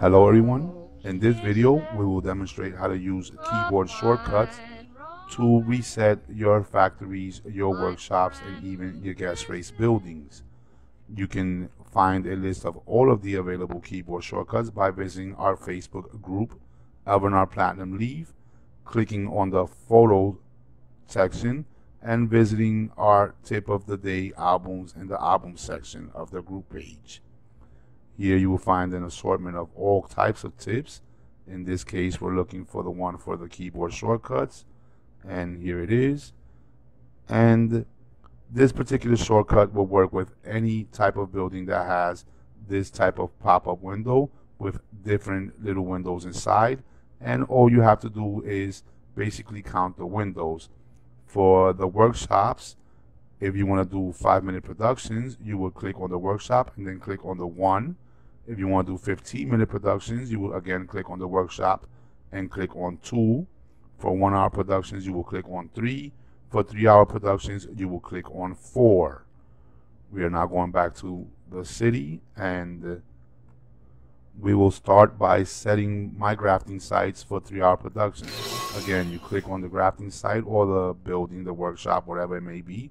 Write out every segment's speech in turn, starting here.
Hello everyone, in this video we will demonstrate how to use keyboard shortcuts to reset your factories, your workshops, and even your gas race buildings. You can find a list of all of the available keyboard shortcuts by visiting our Facebook group, Elvenar Platinum Leaf, clicking on the photo section, and visiting our tip of the day albums in the album section of the group page. Here you will find an assortment of all types of tips. In this case, we're looking for the one for the keyboard shortcuts, and here it is. And this particular shortcut will work with any type of building that has this type of pop-up window with different little windows inside, and all you have to do is basically count the windows. For the workshops, if you want to do 5-minute productions, you will click on the workshop and then click on the one. If you want to do 15-minute productions, you will again click on the workshop and click on two. For 1-hour productions, you will click on three. For 3-hour productions, you will click on four. We are now going back to the city, and we will start by setting my grafting sites for 3-hour productions. Again, you click on the grafting site or the building, the workshop, whatever it may be,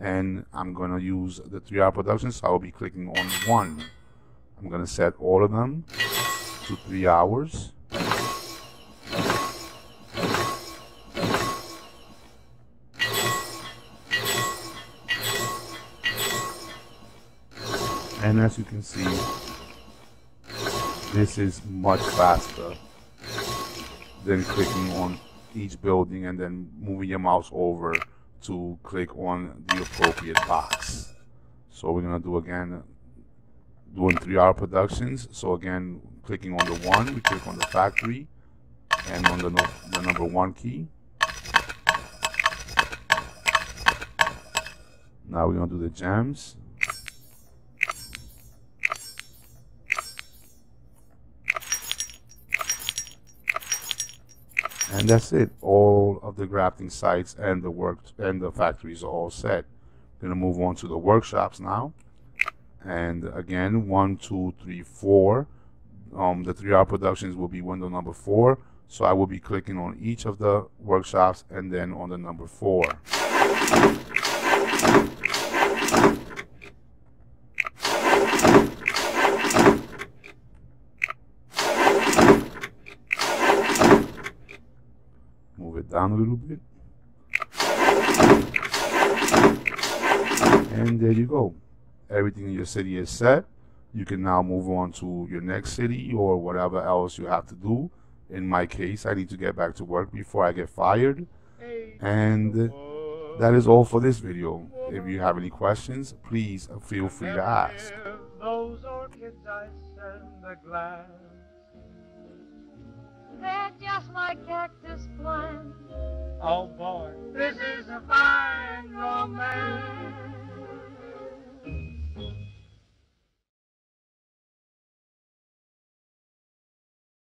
and I'm gonna use the 3-hour productions, so I'll be clicking on one. I'm gonna set all of them to 3 hours. And as you can see, this is much faster than clicking on each building and then moving your mouse over to click on the appropriate box. So we're gonna do again, doing 3-hour productions. So again, clicking on the one, we click on the factory and on the number one key. Now we're gonna do the gems. And that's it. All of the grafting sites and the factories are all set. Gonna move on to the workshops now. And again, 1, 2, 3, 4. The 3-hour productions will be window number 4. So I will be clicking on each of the workshops and then on the number 4. Down a little bit, and there you go. Everything in your city is set. You can now move on to your next city or whatever else you have to do. In my case, I need to get back to work before I get fired. And that is all for this video. If you have any questions, please feel free to ask. Those orchids I send the glass, they're just like cactus plants. Oh boy, this is a fire.